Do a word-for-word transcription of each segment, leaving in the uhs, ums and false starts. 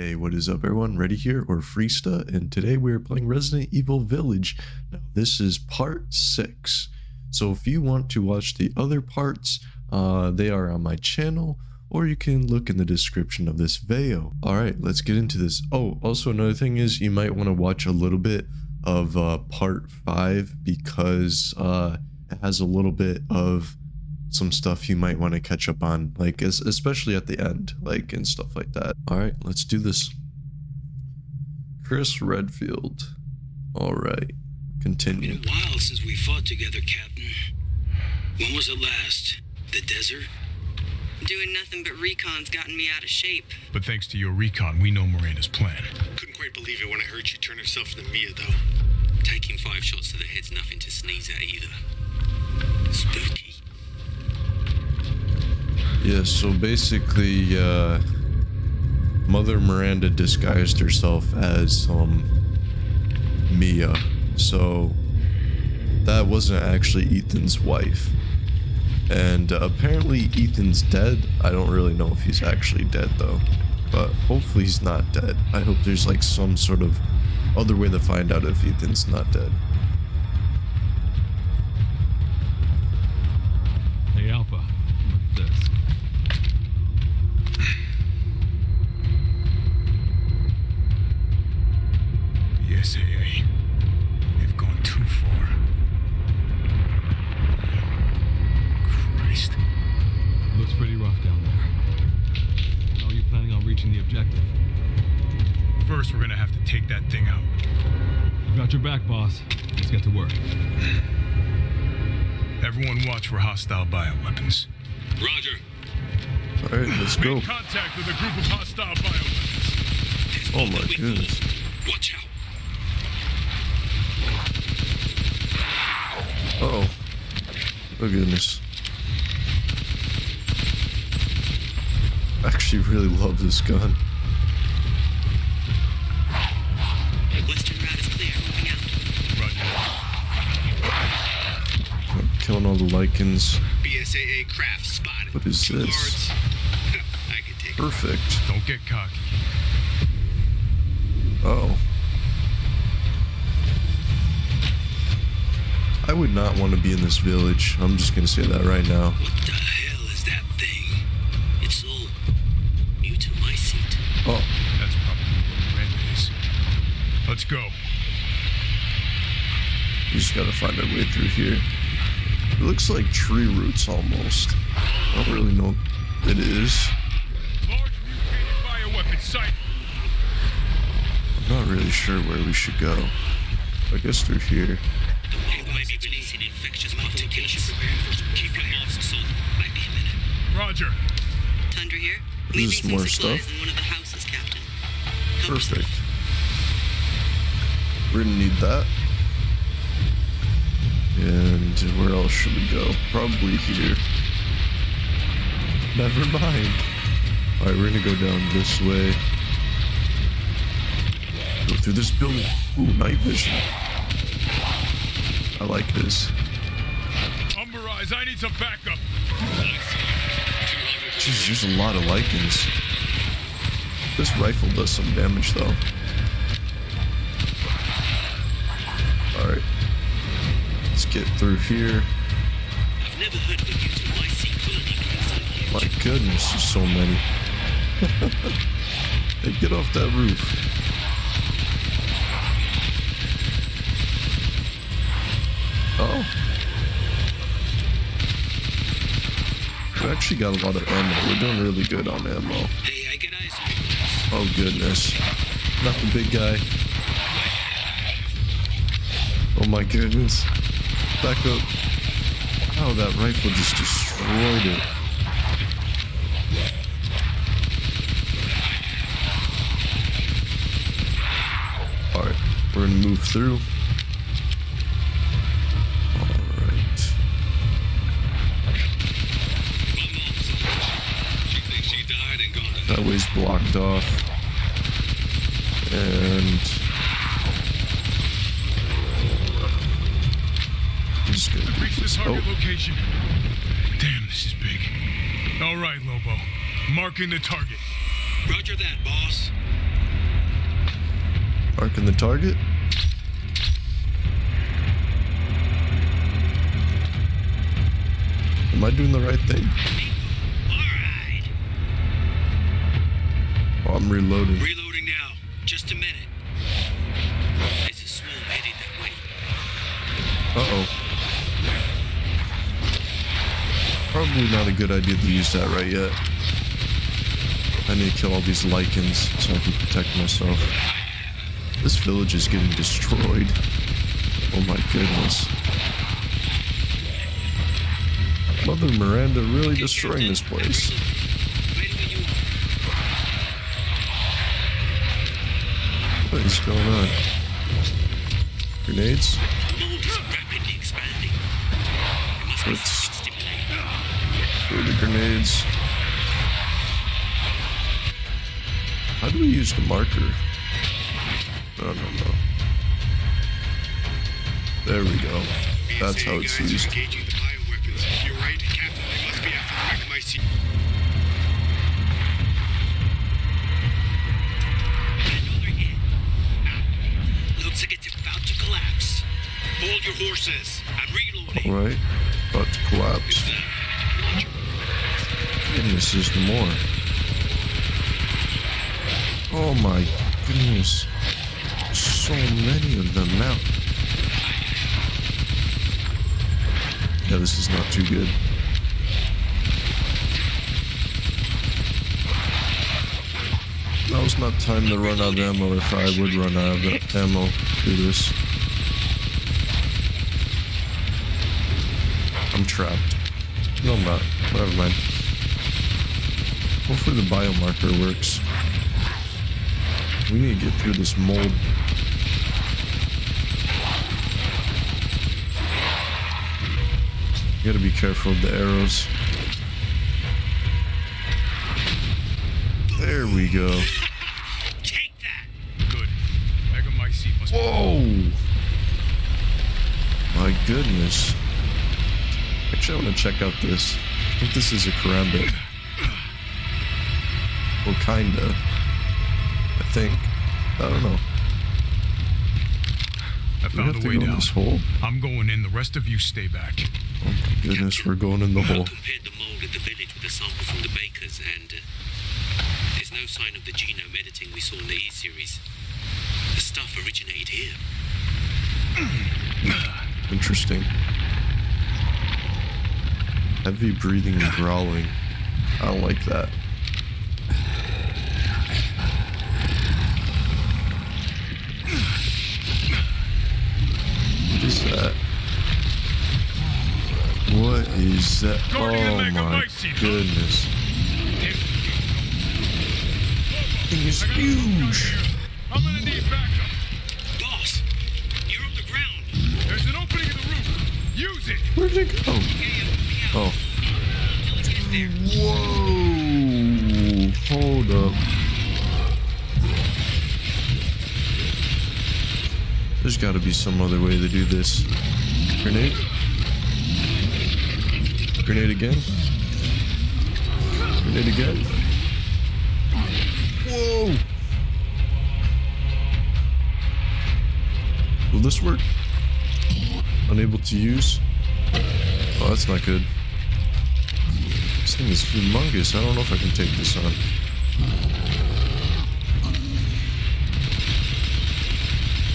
Hey, what is up everyone? Ready here, or Freesta, and today we are playing Resident Evil Village. Now this is part six, so if you want to watch the other parts, uh, they are on my channel, or you can look in the description of this video. Alright, let's get into this. Oh, also another thing is you might want to watch a little bit of uh, part five because uh, it has a little bit of some stuff you might want to catch up on, like especially at the end, like and stuff like that. All right, let's do this. Chris Redfield. All right, continue. It's been a while since we fought together, Captain. When was it last? The desert? Doing nothing but recon's gotten me out of shape. But thanks to your recon, we know Miranda's plan. Couldn't quite believe it when I heard she turned herself into Mia, though. Taking five shots to the head's nothing to sneeze at either. Spooky. Yeah, so basically, uh, Mother Miranda disguised herself as, um, Mia. So, that wasn't actually Ethan's wife. And uh, apparently Ethan's dead. I don't really know if he's actually dead, though. But hopefully he's not dead. I hope there's, like, some sort of other way to find out if Ethan's not dead. Hey, Alpha. This. B S A A. They've gone too far. Christ. It looks pretty rough down there. How are you planning on reaching the objective? First, we're gonna have to take that thing out. You've got your back, boss. Let's get to work. Everyone watch for hostile bioweapons. Roger. All right, let's go. Make contact with a group of hostile bioweapons. Oh my goodness. Watch out. Uh oh. Oh goodness. I actually really love this gun. Western route is clear. Moving out. I'm killing all the lichens. B S A A craft spotted. What is this? I could take perfect. Don't get cocky. Uh oh. I would not want to be in this village. I'm just gonna say that right now. What the hell is that thing? It's all mutamycete. Oh. That's probably what red is. Let's go. We just gotta find our way through here. It looks like tree roots almost. I don't really know what it is. Large mutated bioweapon site. I'm not really sure where we should go. I guess through here. It might be releasing infectious modifications. Keep your mask sold. Might be a minute. Roger. Tundra here. This is more stuff. In one of the houses, Captain. Perfect. We're gonna need that. And where else should we go? Probably here. Never mind. Alright, we're gonna go down this way. Go through this building. Ooh, night vision. I like this. Umbrella, I need some backup. Jeez, there's a lot of lichens. This rifle does some damage though. Alright. Let's get through here. I've never heard of a mutamycete. My goodness, there's so many. Hey, get off that roof. Oh. We actually got a lot of ammo. We're doing really good on ammo. Hey, I get eyes on you. Oh goodness. Not the big guy. Oh my goodness. Back up. Oh, that rifle just destroyed it. Alright, we're gonna move through. Alright. That way's blocked off. And target oh. Location. Damn, this is big. All right, Lobo. Marking the target. Roger that, boss. Marking the target. Am I doing the right thing? All right. Oh, I'm reloading. Reloading now. Just a minute. This is small. Headed that way. Uh-oh. Probably not a good idea to use that right yet. I need to kill all these lichens so I can protect myself. This village is getting destroyed. Oh my goodness. Mother Miranda really destroying this place. What is going on? Grenades? Let's throw the grenades. How do we use the marker? I don't know. There we go. That's how it's used. You're right, Captain. They must be after the Megamycete. Another hit. Out. Looks like it's about to collapse. Hold your horses. I'm reloading. All right. About to collapse. Goodness, there's more. Oh my goodness. So many of them now. Yeah, this is not too good. Now it's not time to run out of ammo if I would run out of ammo through this. I'm trapped. No, I'm not. Never mind. Hopefully the biomarker works. We need to get through this mold. You gotta be careful of the arrows. There we go. Take that. Good. Megamycete must. Whoa! My goodness. Actually, I want to check out this. I think this is a karambit. Well, kinda. I think. I don't know. I found a way down this hole. I'm going in. The rest of you stay back. Oh my goodness, Captain, we're going in the hole. Compared the mold at the village with a sample from the bakers, and uh, there's no sign of the genome editing we saw in the E series. The stuff originated here. Interesting. Heavy breathing and growling. I don't like that. That. What is that? Oh my goodness. Thing is huge. I'm gonna need backup. Boss, you're on the ground. There's an opening in the roof. Use it. Where'd it go? Oh. Whoa. Hold up. There's got to be some other way to do this. Grenade? Grenade again? Grenade again? Whoa! Will this work? Unable to use? Oh, that's not good. This thing is humongous. I don't know if I can take this on.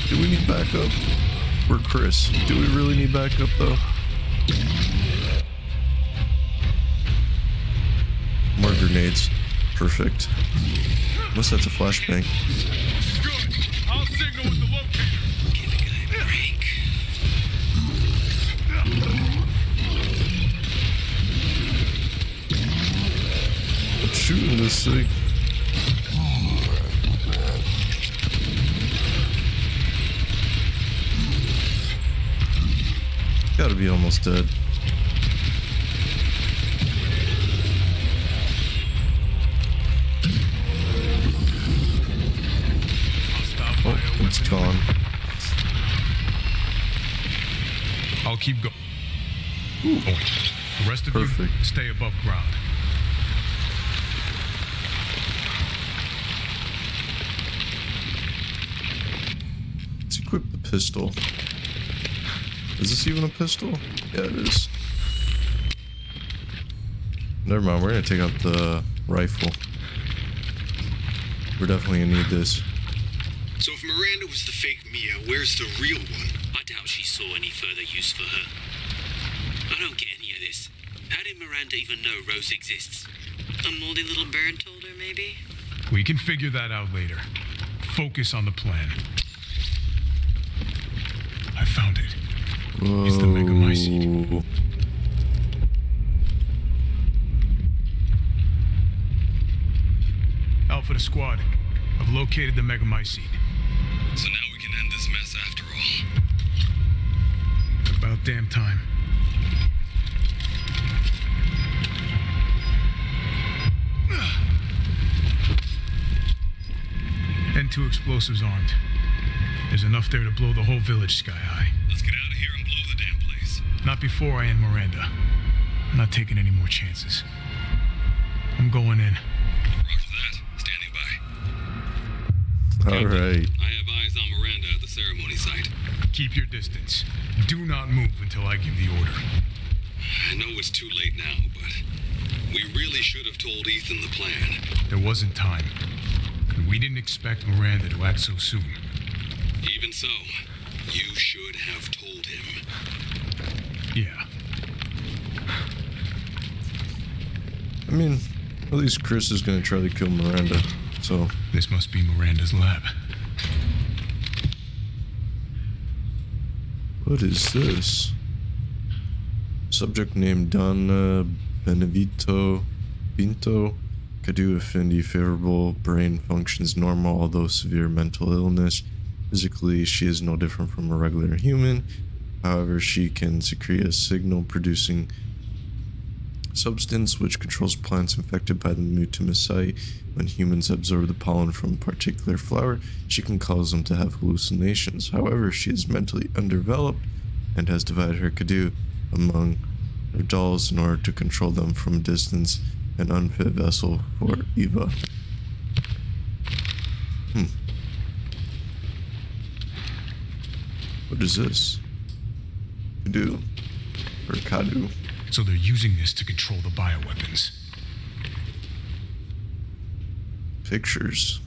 Do we need backup? We're Chris. Do we really need backup though? More grenades. Perfect. Unless that's a flashbang. Good. I'll signal with the locator. Give the guy a break. I'm shooting this thing. Gotta be almost dead. Oh, it's gone. I'll keep going. Oh, the rest of Perfect. you stay above ground. equip the pistol. Is this even a pistol? Yeah, it is. Never mind, we're gonna take out the rifle. We're definitely gonna need this. So if Miranda was the fake Mia, where's the real one? I doubt she saw any further use for her. I don't get any of this. How did Miranda even know Rose exists? A moldy little bird told her, maybe? We can figure that out later. Focus on the plan. I found it. Whoa. It's the Megamycete. Alpha to squad. I've located the Megamycete. So now we can end this mess after all. About damn time. And two explosives armed. There's enough there to blow the whole village sky high. Let's get out of here and blow the damn place. Not before I end Miranda. I'm not taking any more chances. I'm going in. Roger that. Standing by. All Captain, right. I have eyes on Miranda at the ceremony site. Keep your distance. Do not move until I give the order. I know it's too late now, but we really should have told Ethan the plan. There wasn't time. We didn't expect Miranda to act so soon. Even so, you should have told him. Yeah. I mean, at least Chris is going to try to kill Miranda, so... This must be Miranda's lab. What is this? Subject named Donna Benevito Pinto. Cadou affinity favorable, brain functions normal, although severe mental illness. Physically, she is no different from a regular human. However, she can secrete a signal-producing substance which controls plants infected by the mutamycete. When humans absorb the pollen from a particular flower, she can cause them to have hallucinations. However, she is mentally undeveloped and has divided her Cadou among her dolls in order to control them from a distance. An unfit vessel for Eva. Hmm. What is this? Cadou. Or Cadou. So they're using this to control the bioweapons. Pictures.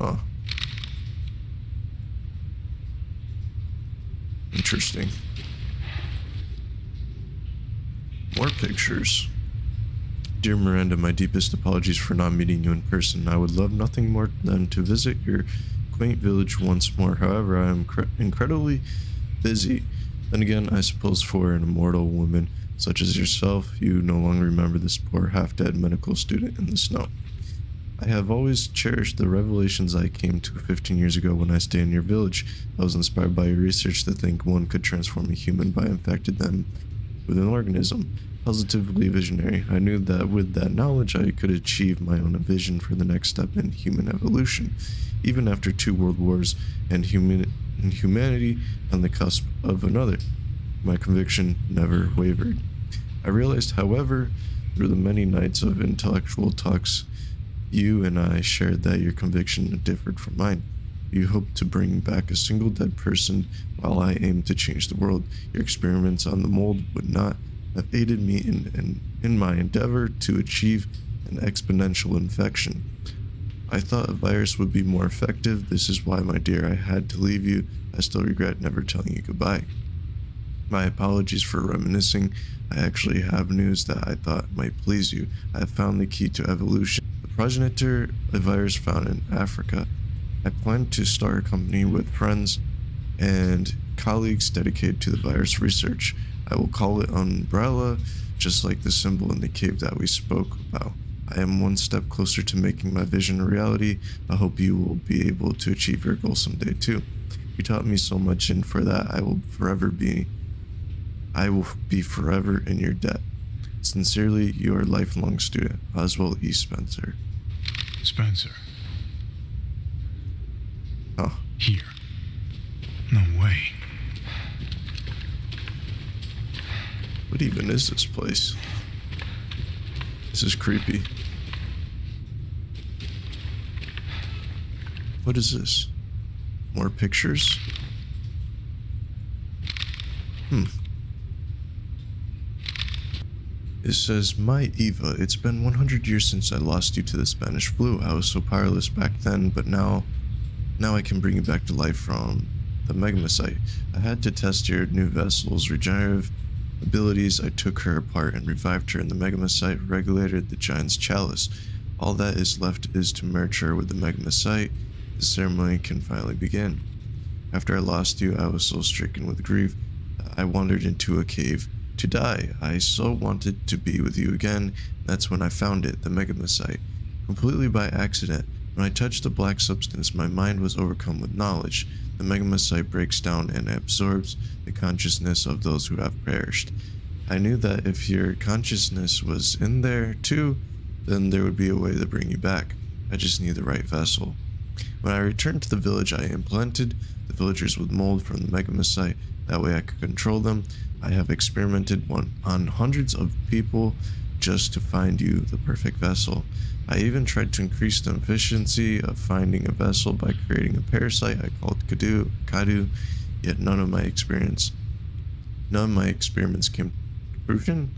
Huh. Interesting. More pictures. Dear Miranda, my deepest apologies for not meeting you in person. I would love nothing more than to visit your quaint village once more. However, I am incredibly busy. Then again, I suppose for an immortal woman such as yourself, you no longer remember this poor half-dead medical student in the snow. I have always cherished the revelations I came to fifteen years ago when I stayed in your village. I was inspired by your research to think one could transform a human by infecting them with an organism. Positively visionary. I knew that with that knowledge I could achieve my own vision for the next step in human evolution. Even after two world wars and human and humanity on the cusp of another, my conviction never wavered. I realized, however, through the many nights of intellectual talks, you and I shared that your conviction differed from mine. You hoped to bring back a single dead person while I aimed to change the world. Your experiments on the mold would not have aided me in, in, in my endeavor to achieve an exponential infection. I thought a virus would be more effective. This is why, my dear, I had to leave you. I still regret never telling you goodbye. My apologies for reminiscing. I actually have news that I thought might please you. I have found the key to evolution. The progenitor, a virus found in Africa. I plan to start a company with friends and colleagues dedicated to the virus research. I will call it Umbrella, just like the symbol in the cave that we spoke about. I am one step closer to making my vision a reality. I hope you will be able to achieve your goal someday too. You taught me so much, and for that I will forever be I will be forever in your debt. Sincerely, your lifelong student, Oswald E. Spencer. Spencer. Oh. Here. No way. What even is this place? This is creepy. What is this? More pictures. Hmm. It says, "My Eva, it's been one hundred years since I lost you to the Spanish flu. I was so powerless back then, but now, now I can bring you back to life from the Megamycete. I had to test your new vessel's regenerative abilities. I took her apart and revived her, and the Megamycete regulated the giant's chalice. All that is left is to merge her with the Megamycete. The ceremony can finally begin. After I lost you, I was so stricken with grief. I wandered into a cave to die. I so wanted to be with you again. That's when I found it, the Megamycete. Completely by accident. When I touched the black substance, my mind was overcome with knowledge. The Megamycete breaks down and absorbs the consciousness of those who have perished. I knew that if your consciousness was in there too, then there would be a way to bring you back. I just need the right vessel. When I returned to the village, I implanted the villagers with mold from the Megamycete. That way I could control them. I have experimented one on hundreds of people just to find you the perfect vessel. I even tried to increase the efficiency of finding a vessel by creating a parasite I called Cadou, Cadou, yet none of my experience, none of my experiments came to fruition.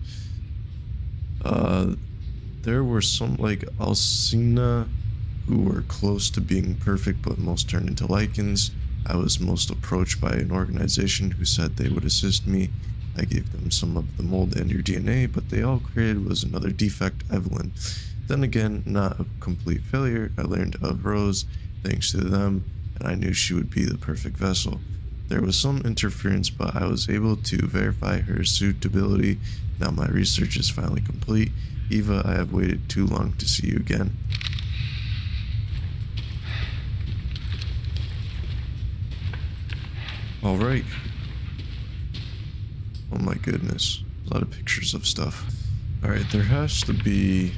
Uh, there were some like Alcina who were close to being perfect, but most turned into lichens. I was most approached by an organization who said they would assist me. I gave them some of the mold and your D N A, but they all created was another defect, Evelyn. Then again, not a complete failure. I learned of Rose, thanks to them, and I knew she would be the perfect vessel. There was some interference, but I was able to verify her suitability. Now my research is finally complete. Eva, I have waited too long to see you again." All right. Oh my goodness. A lot of pictures of stuff. All right, there has to be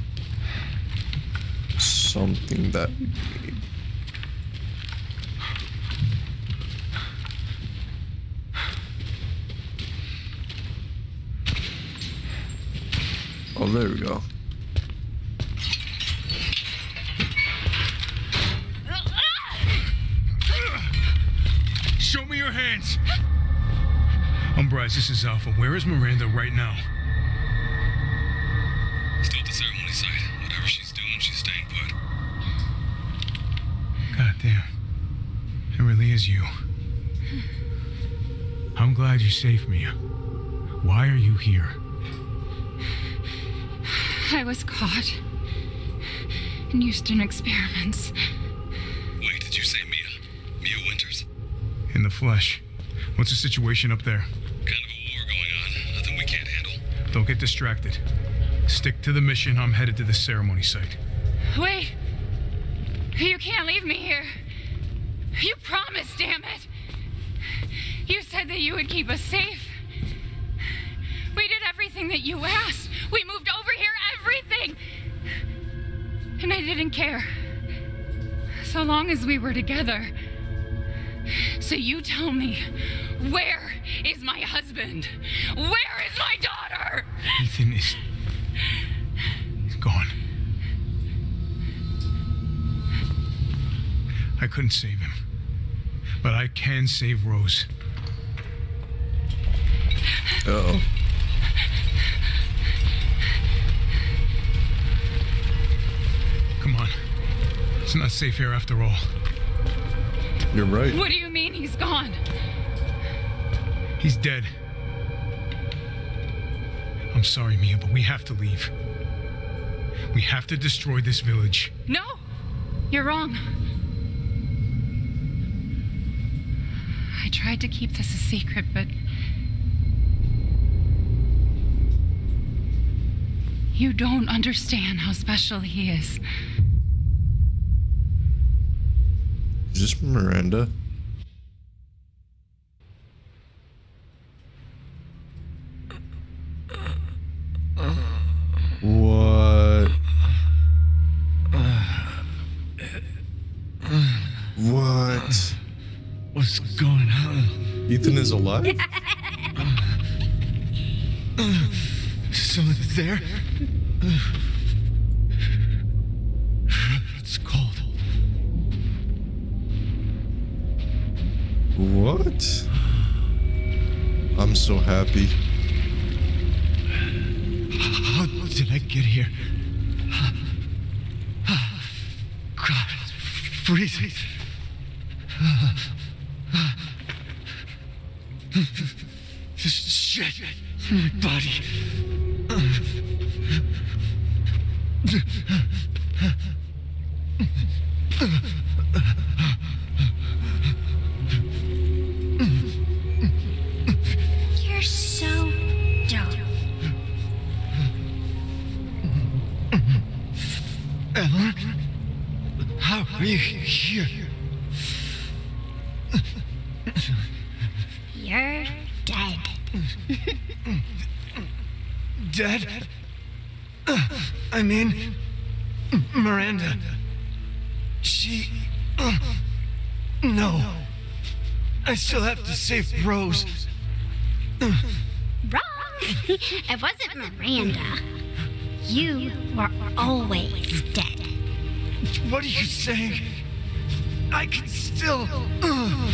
something that we need. Oh, there we go. Show me your hands. Umbrise, this is Alpha. Where is Miranda right now? Still at the ceremony site. Whatever she's doing, she's staying put. Goddamn. It really is you. I'm glad you saved me. Why are you here? I was caught in Houston experiments. Wait, did you say Mia? Mia Winters? In the flesh. What's the situation up there? Kind of a war going on. Nothing we can't handle. Don't get distracted. Stick to the mission. I'm headed to the ceremony site. Wait. You can't leave me here. You promised, damn it. You said that you would keep us safe. We did everything that you asked. We moved over here, everything. And I didn't care. So long as we were together. So you tell me, where is my husband? Where is my daughter? Ethan is... he's gone. I couldn't save him. But I can save Rose. Uh-oh. Come on. It's not safe here after all. You're right. What do you mean he's gone? He's dead. I'm sorry, Mia, but we have to leave. We have to destroy this village. No, you're wrong. I tried to keep this a secret, but... you don't understand how special he is. Is this Miranda? What? What? What's going on? Ethan is alive? Someone's there? It's cold. What? I'm so happy. How did I get here? God, it's freezing. This shit in my body. You're so dumb. Evelyn, how are you here? You're dead. Dead? I mean, Miranda. She... Uh, no. I still have to save Rose. Wrong! It wasn't Miranda. You were always dead. What are you saying? I can still... Uh,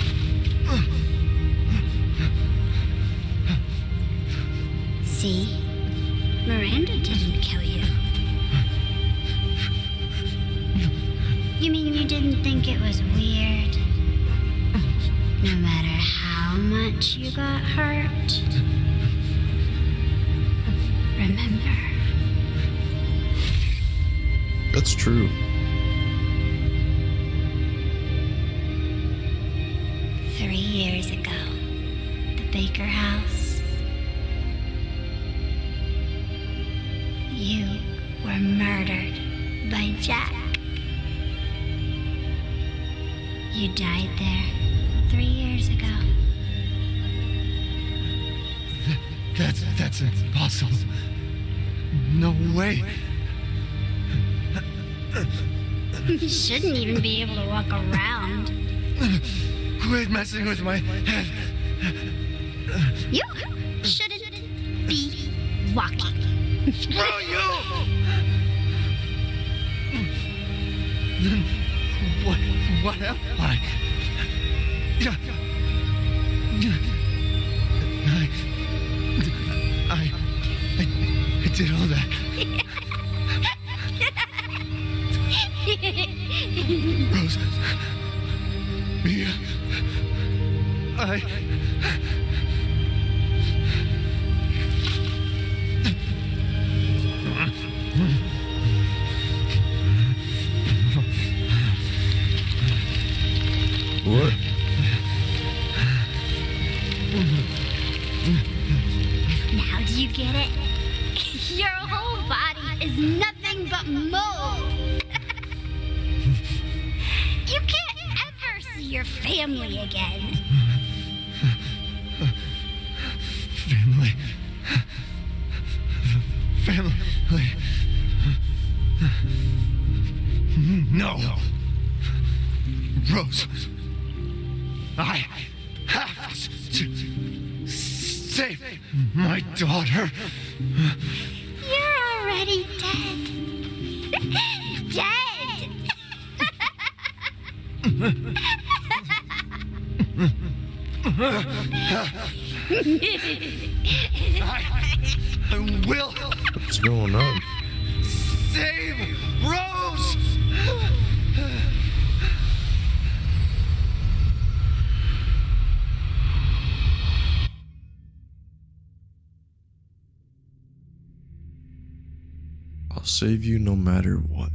uh. See? Miranda didn't kill you. You mean you didn't think it was weird? No matter how much you got hurt? Remember. That's true. Three years ago, the Baker house. You were murdered by Jack. You died there three years ago. Th that's, that's impossible. No way. You shouldn't even be able to walk around. Quit messing with my head. You shouldn't be walking. Screw you! What? What am I? I, I, I did all that. Rose, Mia, I. What? Now do you get it? Your whole body is nothing but mold. You can't ever see your family again. Family. Family. No. Rose. I have to save my daughter. You're already dead. Dead. I, I will. What's going on? Save Rose. Save you no matter what.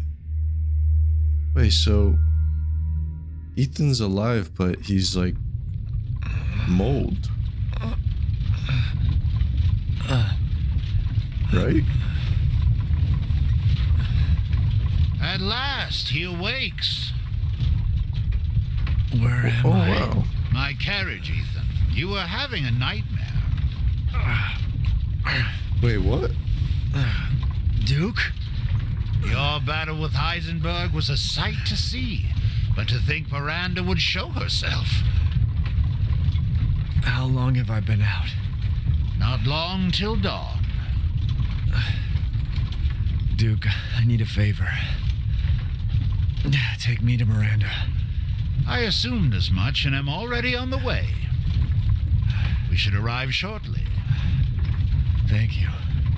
Wait, so Ethan's alive, but he's like mold, right? At last he awakes. Where am oh, I? Wow. My carriage, Ethan. You were having a nightmare. Wait, what? Duke? Your battle with Heisenberg was a sight to see, but to think Miranda would show herself. How long have I been out? Not long till dawn. Duke, I need a favor. Take me to Miranda. I assumed as much and am already on the way. We should arrive shortly. Thank you.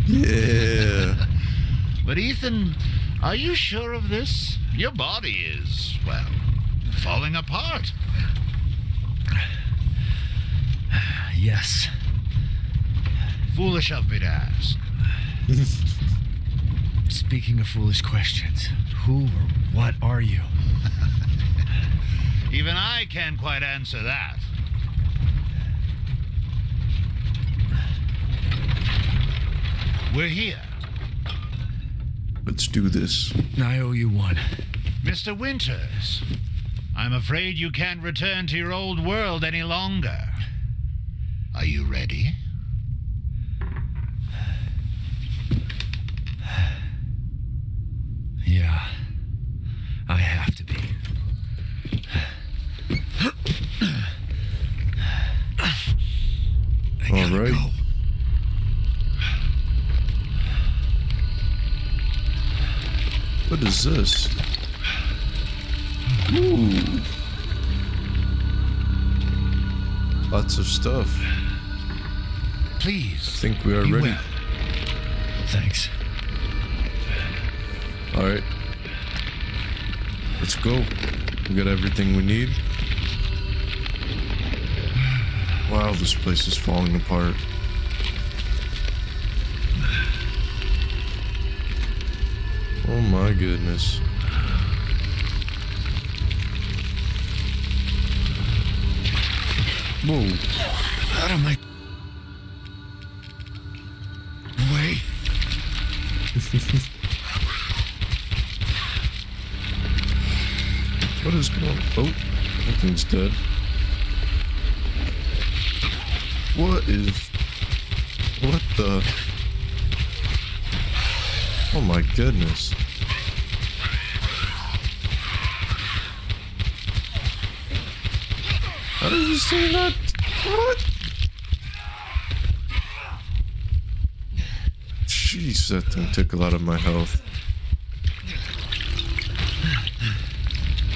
Yeah. But Ethan, are you sure of this? Your body is, well, falling apart. Yes. Foolish of me to ask. Speaking of foolish questions, who or what are you? Even I can't quite answer that. We're here. Let's do this. I owe you one. Mister Winters, I'm afraid you can't return to your old world any longer. Are you ready? Yeah, I have to be. I gotta All right. go. What is this? Ooh. Lots of stuff. Please. I think we are ready. Well. Thanks. All right. Let's go. We got everything we need. Wow, this place is falling apart. Oh my goodness. Whoa. Out of my way. What is going on? Oh, that thing's dead. What is... What the... Oh my goodness. How did you see that? What? Jeez, that thing took a lot of my health.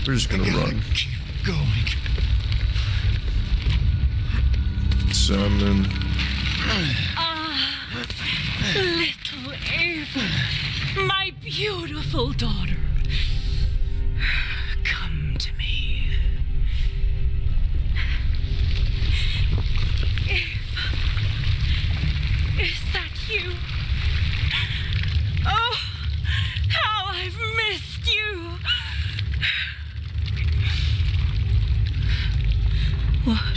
We're just gonna run. Keep going. Salmon. Ah, little Ava. My beautiful daughter, come to me. Eva, is that you? Oh, how I've missed you. What?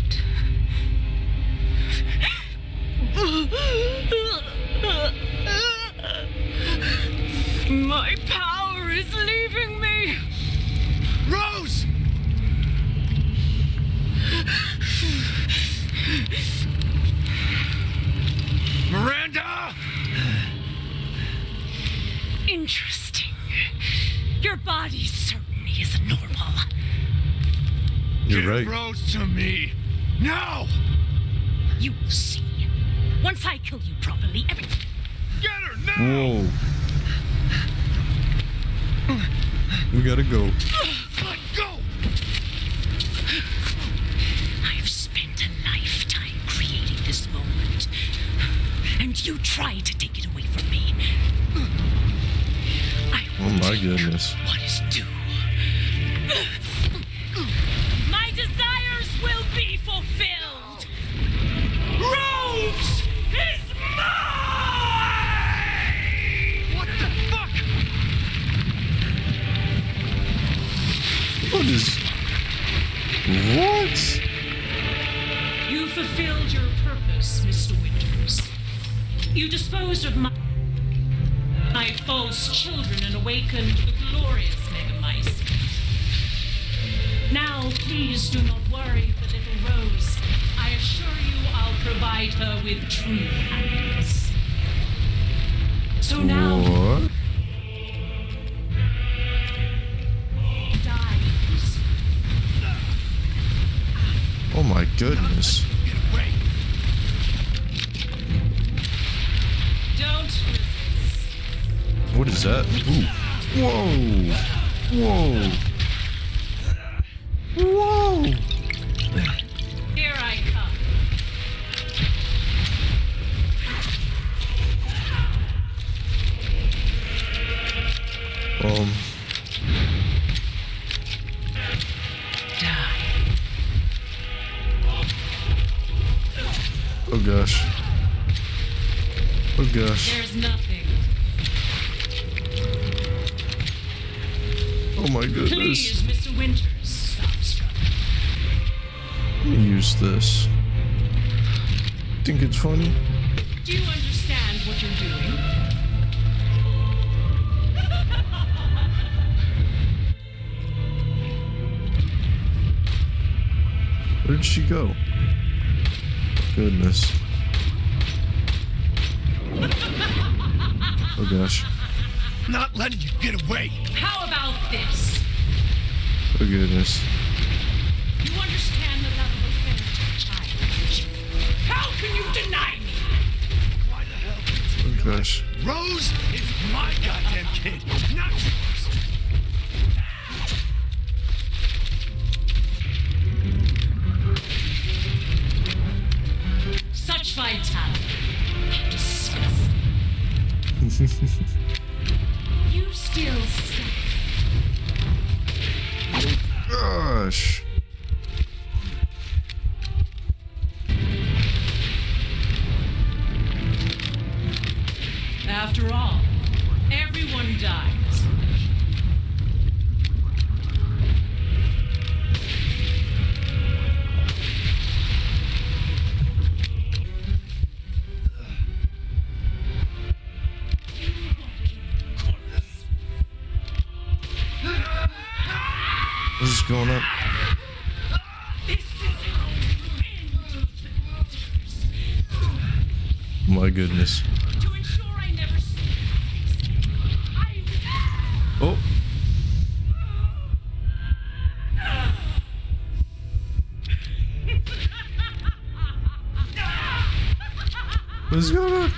My power is leaving me! Rose! Miranda! Interesting. Your body certainly isn't normal. You're Give right. Rose to me! Now! You will see. Once I kill you properly, everything. Get her now! Whoa. We gotta go. Let go! I've spent a lifetime creating this moment, and you try to take it away from me. I oh my goodness! What is due? My desires will be fulfilled. Rose is mine. What the fuck? What is... What? You fulfilled your purpose, Mister Winters. You disposed of my... my false children and awakened the glorious Megamycete. Now, please do not worry for little Rose. I assure you I'll provide her with true happiness. So now... What? Oh my goodness. Don't resist. What is that? Ooh. Whoa. Whoa. Whoa. Oh gosh. Oh gosh. There's nothing. Oh my goodness. Please, Mister Winters, stop struggling. Let me use this. Think it's funny? Do you understand what you're doing? Where did she go? Goodness. Oh gosh. Not letting you get away. How about this? Oh goodness. You understand the love of a parent child? How can you deny me? Why the hell did you? Oh gosh. Rose is my goddamn kid, not yours. Such vitality. How disgusting. You still suck. Gosh. After all, everyone dies. This is going up. My goodness. Oh. What is going on?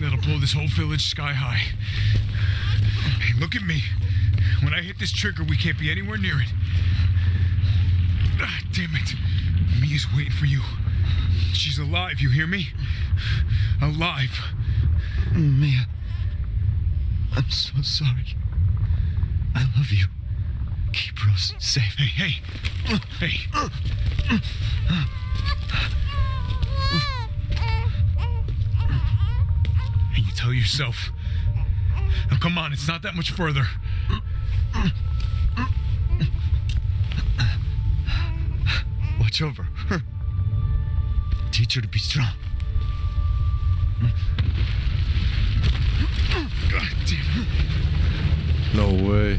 That'll blow this whole village sky high. Hey, look at me. When I hit this trigger, we can't be anywhere near it. Ah, damn it. Mia's waiting for you. She's alive, you hear me? Alive. Mia, I'm so sorry. I love you. Keep Rose safe. Hey, hey. Hey. Tell yourself. Now come on, it's not that much further. Watch over her. Teach her to be strong. God damn. No way.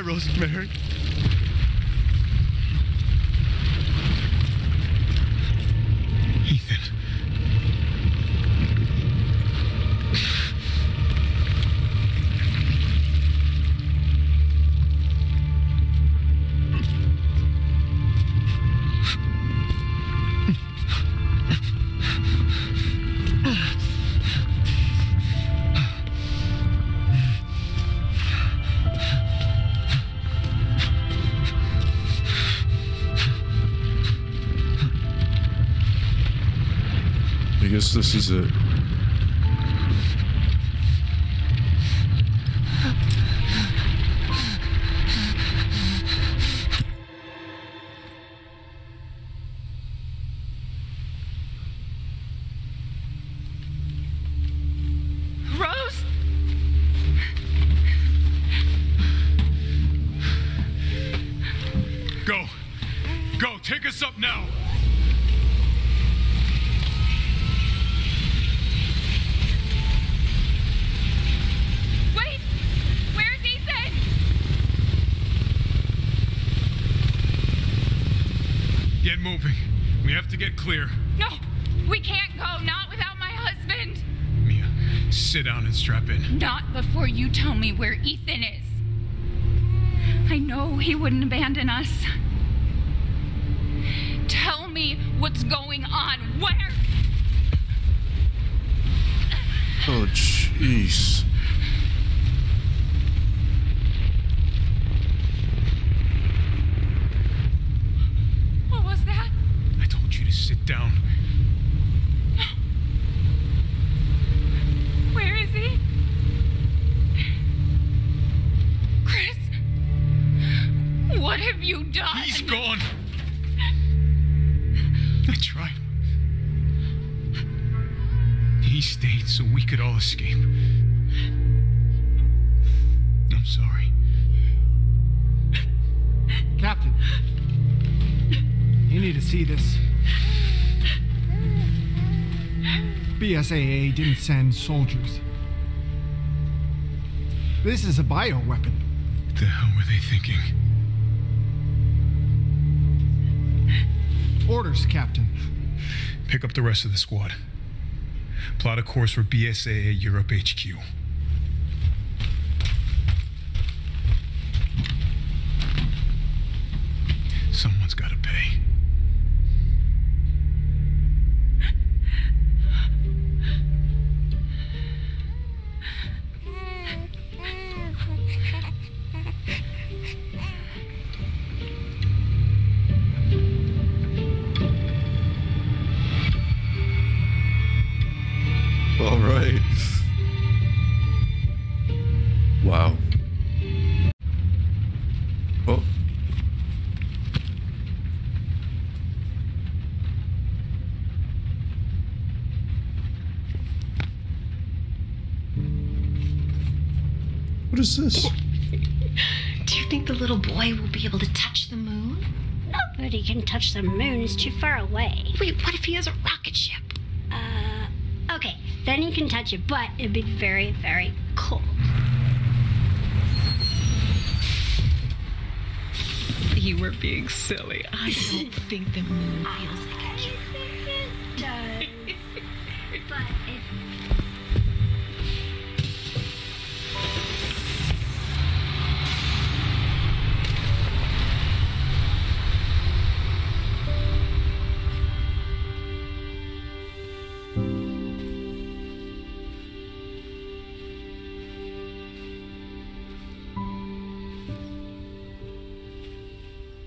are, Rosemary. Ethan. This is it. Rose. Go. Go, take us up now. Moving. We have to get clear. No, we can't go. Not without my husband. Mia, sit down and strap in. Not before you tell me where Ethan is. I know he wouldn't abandon us. Tell me what's going on. Where? Oh, jeez. Down. Where is he? Chris, what have you done? He's gone. I tried. He stayed so we could all escape. I'm sorry. Captain, you need to see this. B S A A didn't send soldiers. This is a bioweapon. What the hell were they thinking? Orders, Captain. Pick up the rest of the squad. Plot a course for B S A A Europe H Q. Someone's gotta pay. What is this? Do you think the little boy will be able to touch the moon? Nobody can touch the moon. It's too far away. Wait, what if he has a rocket ship? Uh, okay. Then he can touch it, but it'd be very, very cold. You were being silly. I don't think the moon feels like a kid. I think it does. But if...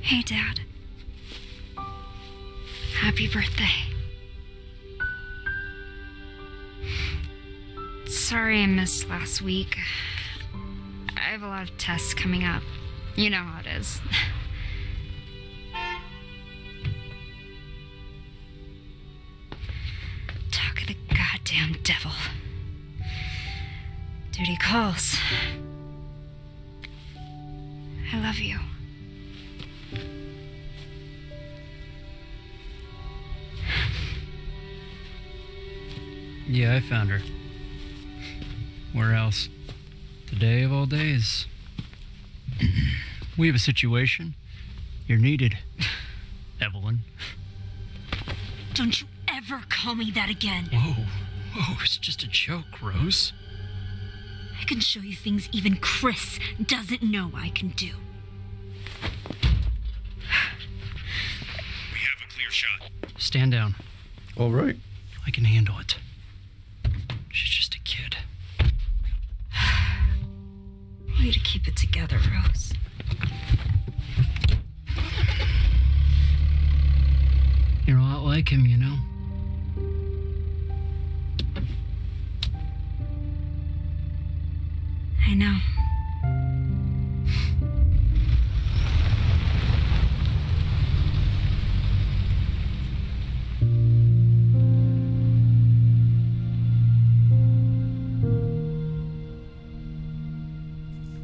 Hey, Dad. Happy birthday. Sorry I missed last week. I have a lot of tests coming up. You know how it is. Talk of the goddamn devil. Duty calls. I love you. Yeah, I found her. Where else? Today of all days. We have a situation. You're needed, Evelyn. Don't you ever call me that again. Whoa, whoa, it's just a joke, Rose. I can show you things even Chris doesn't know I can do. We have a clear shot. Stand down. All right. I can handle it. She's just a kid. Way to keep it together, Rose. You're a lot like him, you know? I know.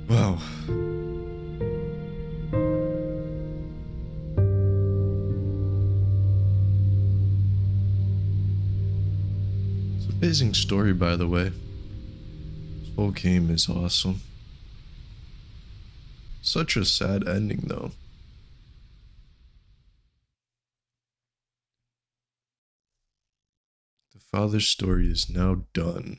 Wow. It's an amazing story, by the way. The whole game is awesome. Such a sad ending, though. The father's story is now done.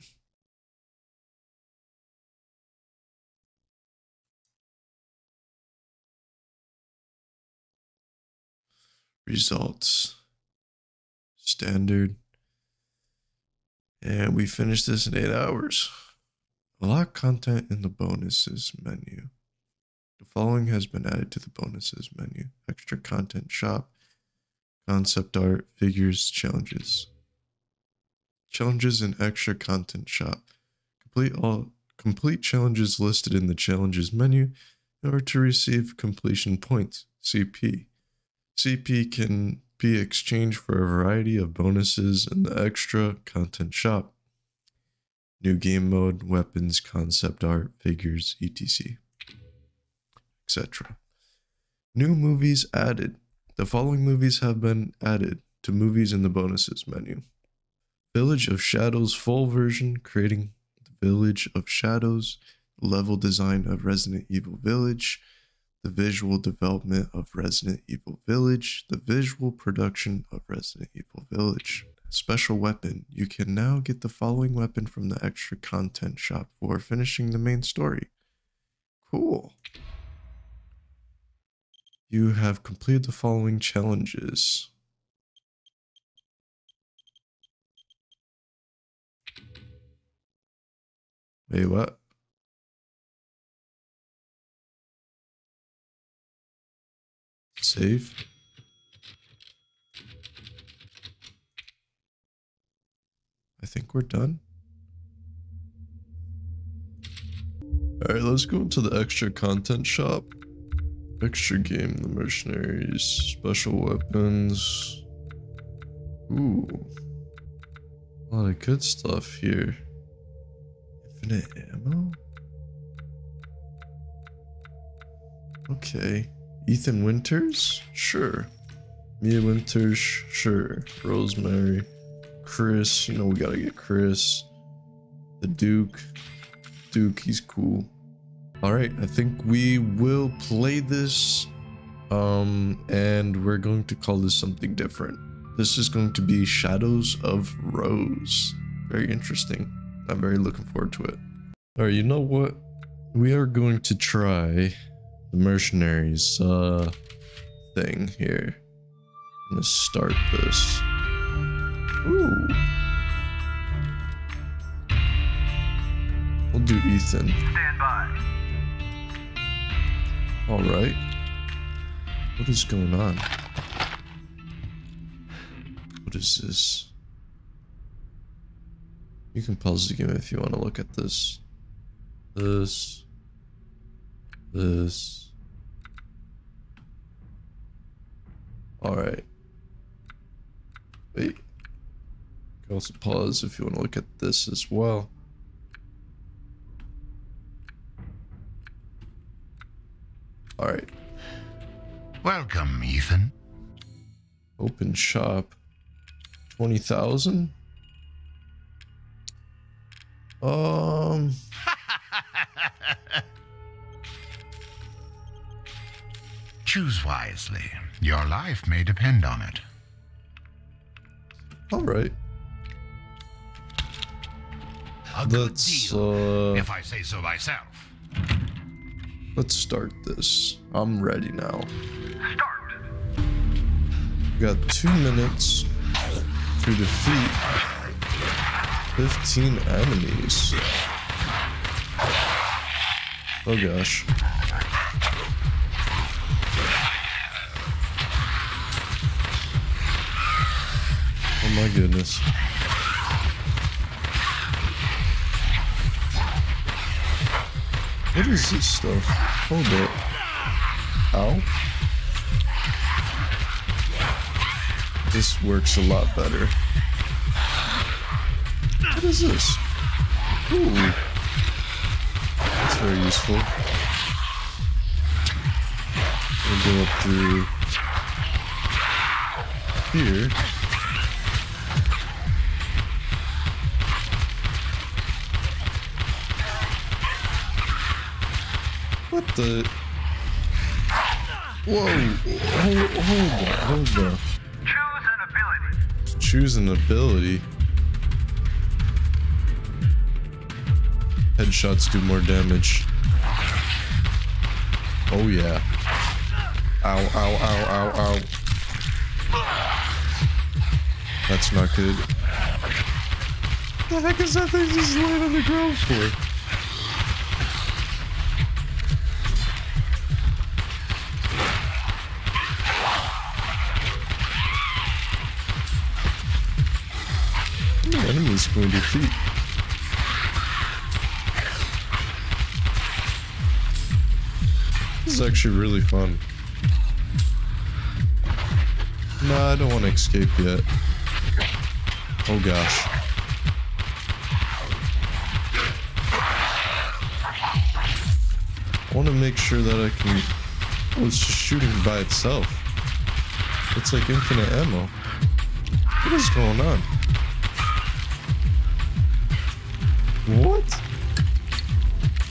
Results. Standard. And we finished this in eight hours. A lot of content in the bonuses menu. The following has been added to the bonuses menu. Extra content shop, concept art, figures, challenges. Challenges and extra content shop. Complete all complete challenges listed in the challenges menu in order to receive completion points, C P. C P can be exchanged for a variety of bonuses in the extra content shop. New game mode, weapons, concept art, figures, et cetera, et cetera. New movies added. The following movies have been added to movies in the bonuses menu. Village of Shadows full version, creating the Village of Shadows, the level design of Resident Evil Village, the visual development of Resident Evil Village, the visual production of Resident Evil Village. Special weapon. You can now get the following weapon from the extra content shop for finishing the main story. Cool. You have completed the following challenges. Wait, what? Save. I think we're done. Alright, let's go into the extra content shop. Extra game, the mercenaries, special weapons. Ooh. A lot of good stuff here. Infinite ammo? Okay. Ethan Winters? Sure. Mia Winters? Sure. Rosemary. Chris, you know we gotta get Chris. The Duke. Duke, he's cool. Alright, I think we will play this. Um, and we're going to call this something different. This is going to be Shadows of Rose. Very interesting. I'm very looking forward to it. Alright, you know what? We are going to try the mercenaries uh, thing here. I'm gonna start this. Ooh. We'll do Ethan. Stand by. All right. What is going on? What is this? You can pause the game if you want to look at this. This. This. All right. Wait. Also pause if you want to look at this as well. All right. Welcome, Ethan. Open shop. Twenty thousand. Um. Choose wisely. Your life may depend on it. All right. A good deal, uh, if I say so myself. Let's start this. I'm ready now. Start. We got two minutes to defeat fifteen enemies. Oh gosh. Oh my goodness. What is this stuff? Hold it. Ow. This works a lot better. What is this? Ooh. That's very useful. We'll go up through here. What the? Whoa! Hold, hold on, hold on. Choose an ability. Choose an ability. Headshots do more damage. Oh yeah. Ow, ow, ow, ow, ow. That's not good. What the heck is that thing just laying on the ground for? Enemies going to defeat. This is actually really fun. Nah, I don't want to escape yet. Oh gosh. I want to make sure that I can... Oh, it's just shooting by itself. It's like infinite ammo. What is going on? What?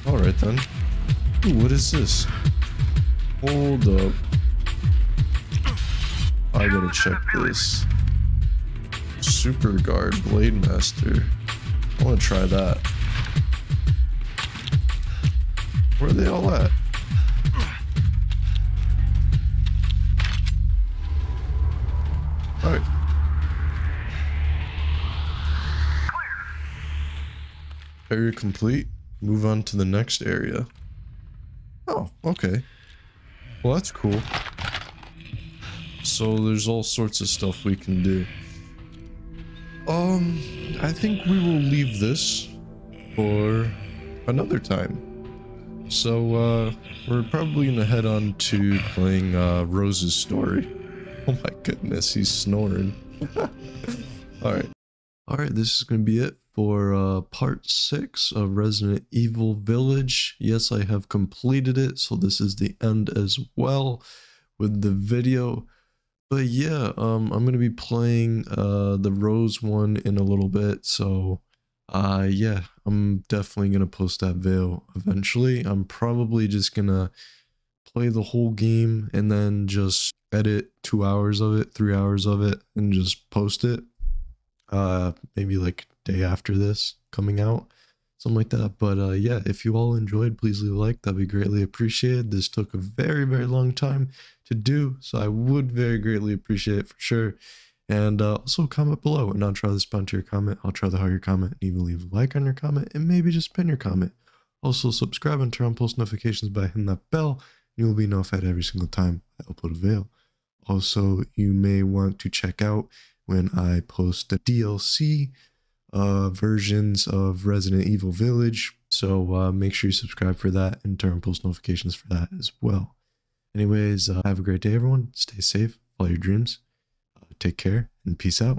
Alright then. Ooh, what is this? Hold up. I gotta check this. Super Guard Blade Master. I wanna try that. Where are they all at? Alright. Area complete. Move on to the next area. Oh, okay. Well, that's cool. So there's all sorts of stuff we can do. Um, I think we will leave this for another time. So, uh, we're probably gonna head on to playing, uh, Rose's story. Oh my goodness, he's snoring. Alright. Alright, this is gonna be it for uh, part six of Resident Evil Village. Yes, I have completed it, so this is the end as well with the video. But yeah, um, I'm going to be playing uh, the Rose one in a little bit, so uh, yeah, I'm definitely going to post that video eventually. I'm probably just going to play the whole game and then just edit two hours of it, three hours of it, and just post it. Uh, maybe like day after this coming out, something like that. But uh, yeah, if you all enjoyed, please leave a like. That'd be greatly appreciated. This took a very, very long time to do, so I would very greatly appreciate it for sure. And uh, also comment below, and I'll try to respond to your comment. I'll try to heart your comment, and even leave a like on your comment, and maybe just pin your comment. Also subscribe and turn on post notifications by hitting that bell, and you will be notified every single time I upload a video. Also, you may want to check out when I post the D L C uh, versions of Resident Evil Village. So uh, make sure you subscribe for that and turn on post notifications for that as well. Anyways, uh, have a great day, everyone. Stay safe, follow your dreams, uh, take care, and peace out.